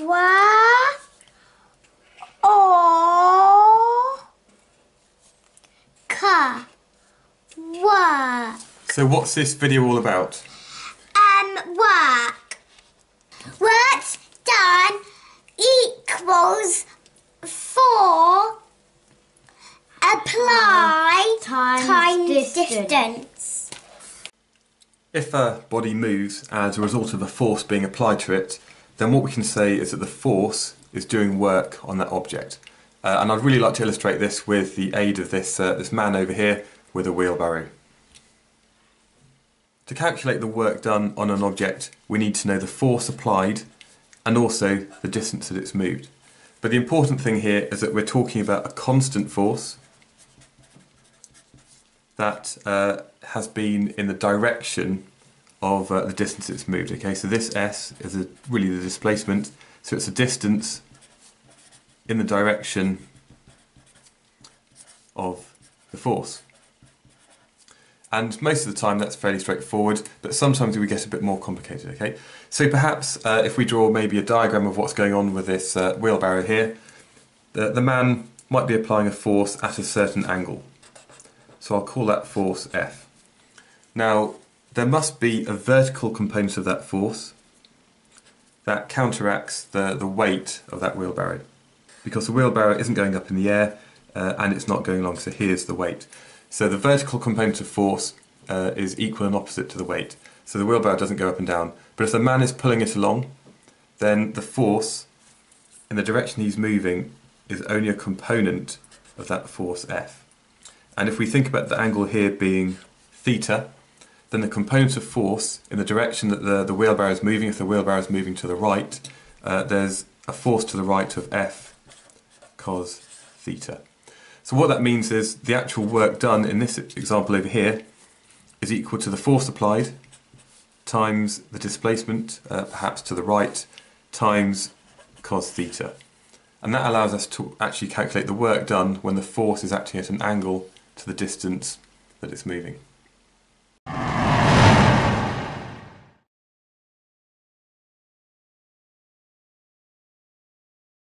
Work. So what's this video all about? Work. Work's done equals for apply times distance. If a body moves as a result of a force being applied to it, then what we can say is that the force is doing work on that object. And I'd really like to illustrate this with the aid of this, this man over here with a wheelbarrow. To calculate the work done on an object, we need to know the force applied and also the distance that it's moved. But the important thing here is that we're talking about a constant force that has been in the direction of the distance it's moved. Okay, so this S is really the displacement, so it's a distance in the direction of the force. And most of the time that's fairly straightforward, but sometimes we get a bit more complicated, okay? So perhaps if we draw maybe a diagram of what's going on with this wheelbarrow here, the man might be applying a force at a certain angle. So I'll call that force F. Now, there must be a vertical component of that force that counteracts the weight of that wheelbarrow, because the wheelbarrow isn't going up in the air and it's not going along, so here's the weight. So the vertical component of force is equal and opposite to the weight. So the wheelbarrow doesn't go up and down. But if the man is pulling it along, then the force in the direction he's moving is only a component of that force F. And if we think about the angle here being theta, then the component of force in the direction that the wheelbarrow is moving, if the wheelbarrow is moving to the right, there's a force to the right of F cos theta. So what that means is the actual work done in this example over here is equal to the force applied times the displacement, perhaps to the right, times cos theta. And that allows us to actually calculate the work done when the force is acting at an angle to the distance that it's moving.